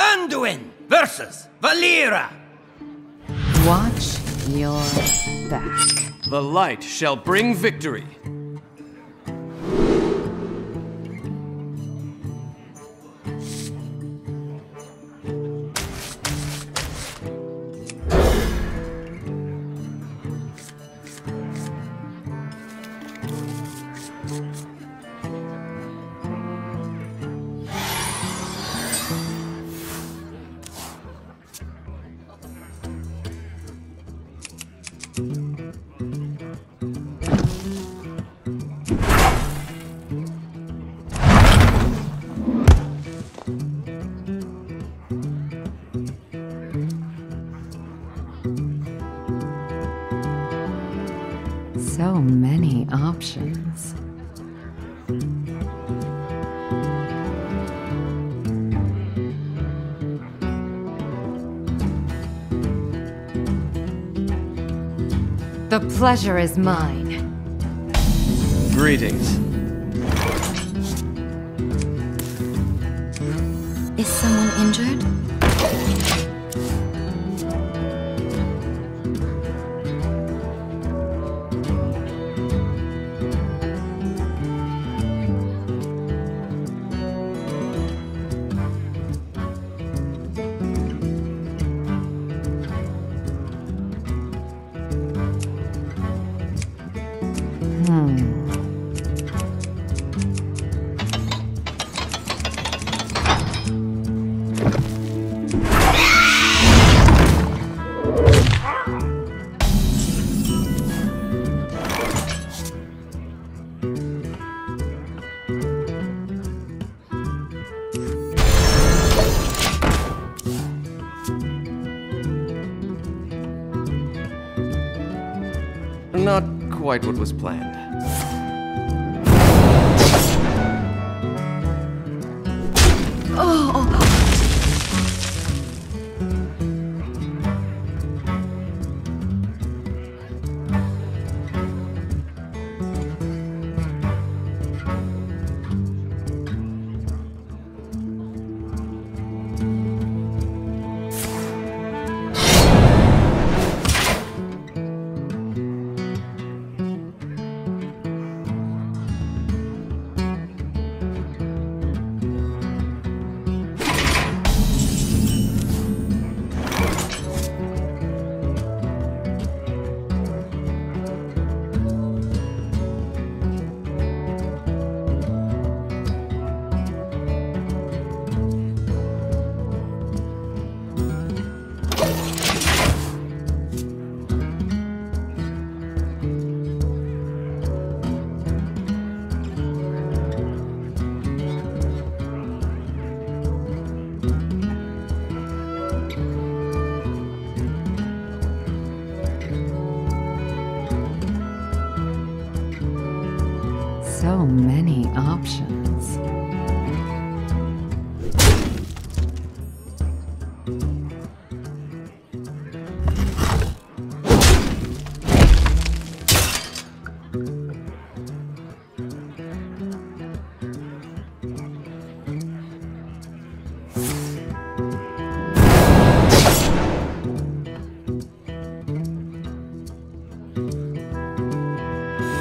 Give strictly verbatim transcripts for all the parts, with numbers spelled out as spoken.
Anduin versus Valeera. Watch your back. The light shall bring victory. So many options. The pleasure is mine. Greetings. Is someone injured? Not quite what was planned. Oh. So many options.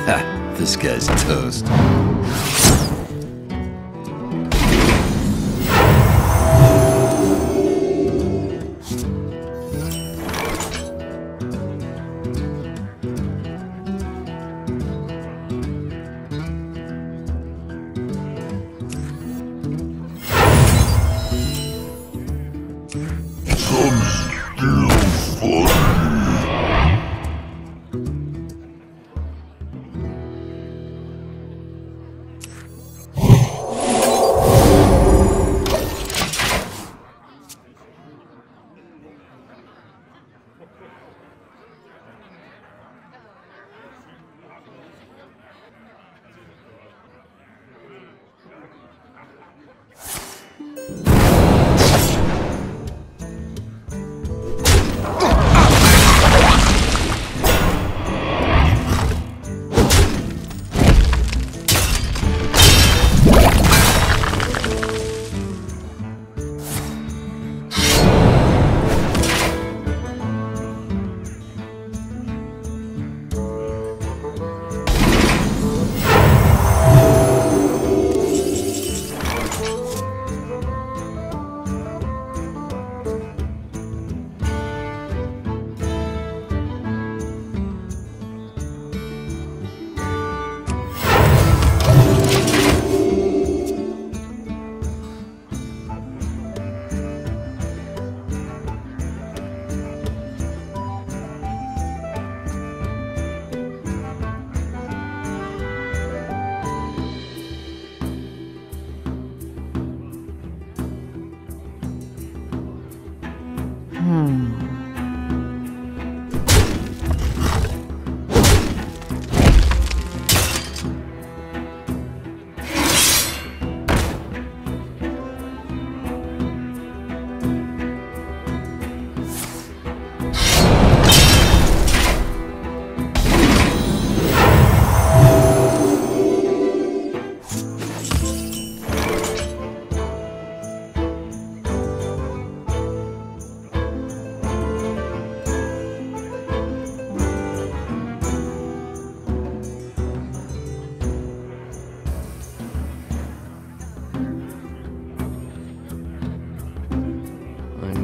Ha! This guy's toast. Hmm.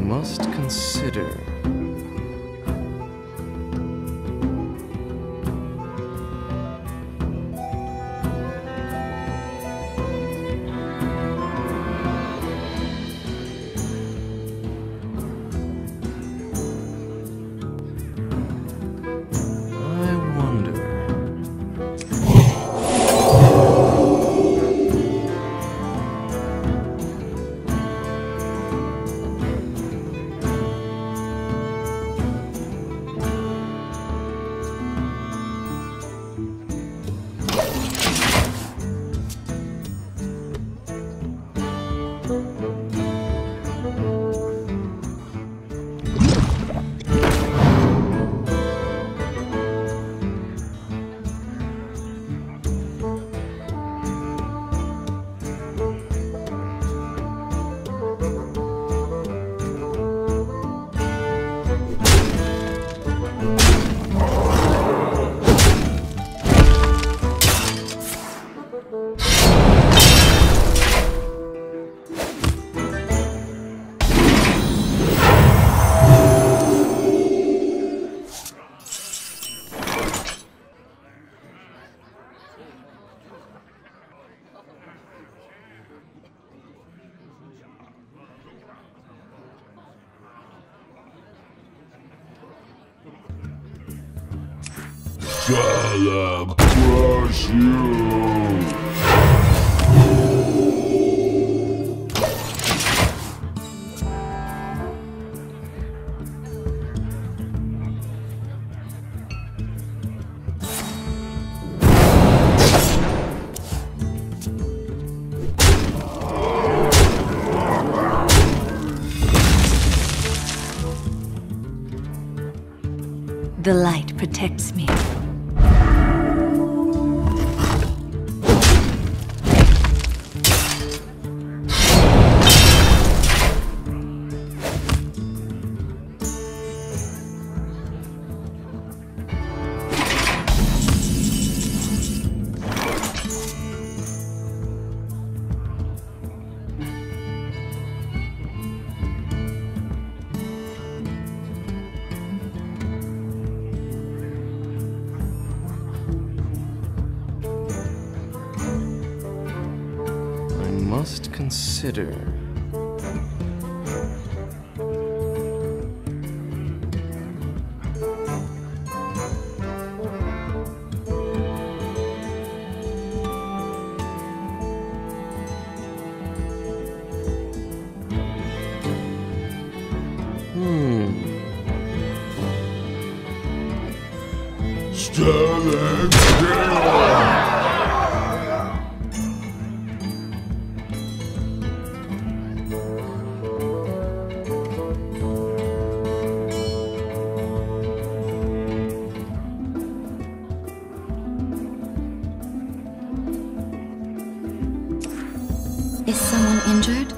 Must consider. I'll crush you! The light protects me. Must consider. Hmm. Stand still. Is someone injured?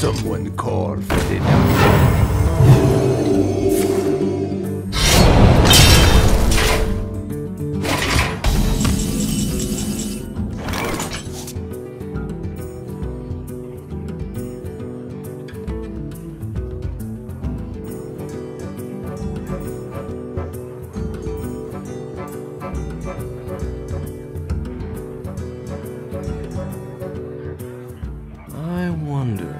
Someone called for dinner. I wonder.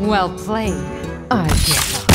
Well played. I give up.